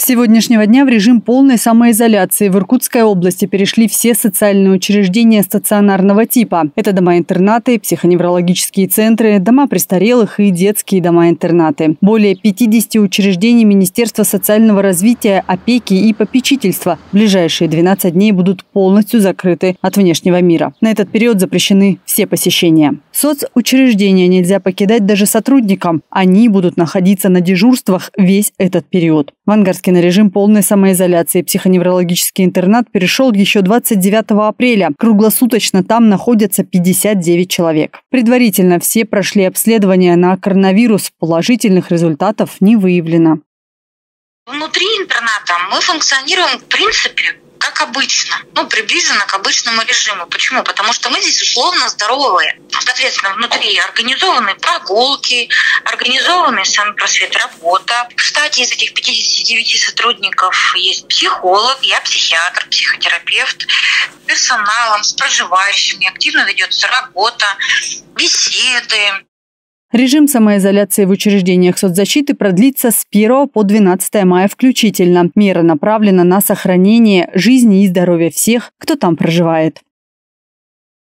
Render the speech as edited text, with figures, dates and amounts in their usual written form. С сегодняшнего дня в режим полной самоизоляции в Иркутской области перешли все социальные учреждения стационарного типа. Это дома-интернаты, психоневрологические центры, дома престарелых и детские дома-интернаты. Более 50 учреждений Министерства социального развития, опеки и попечительства в ближайшие 12 дней будут полностью закрыты от внешнего мира. На этот период запрещены все посещения. Соцучреждения нельзя покидать даже сотрудникам. Они будут находиться на дежурствах весь этот период. В Ангарске на режим полной самоизоляции психоневрологический интернат перешел еще 29 апреля. Круглосуточно там находятся 59 человек. Предварительно все прошли обследование на коронавирус. Положительных результатов не выявлено. Внутри интерната мы функционируем в принципе как обычно, приближенно к обычному режиму. Почему? Потому что мы здесь условно здоровые. Соответственно, внутри организованы прогулки, организованы самопросвет, работа. В штате из этих 59 сотрудников есть психолог, я психиатр, психотерапевт. Персоналом, с проживающими активно ведется работа, беседы. Режим самоизоляции в учреждениях соцзащиты продлится с 1 по 12 мая включительно. Мера направлена на сохранение жизни и здоровья всех, кто там проживает.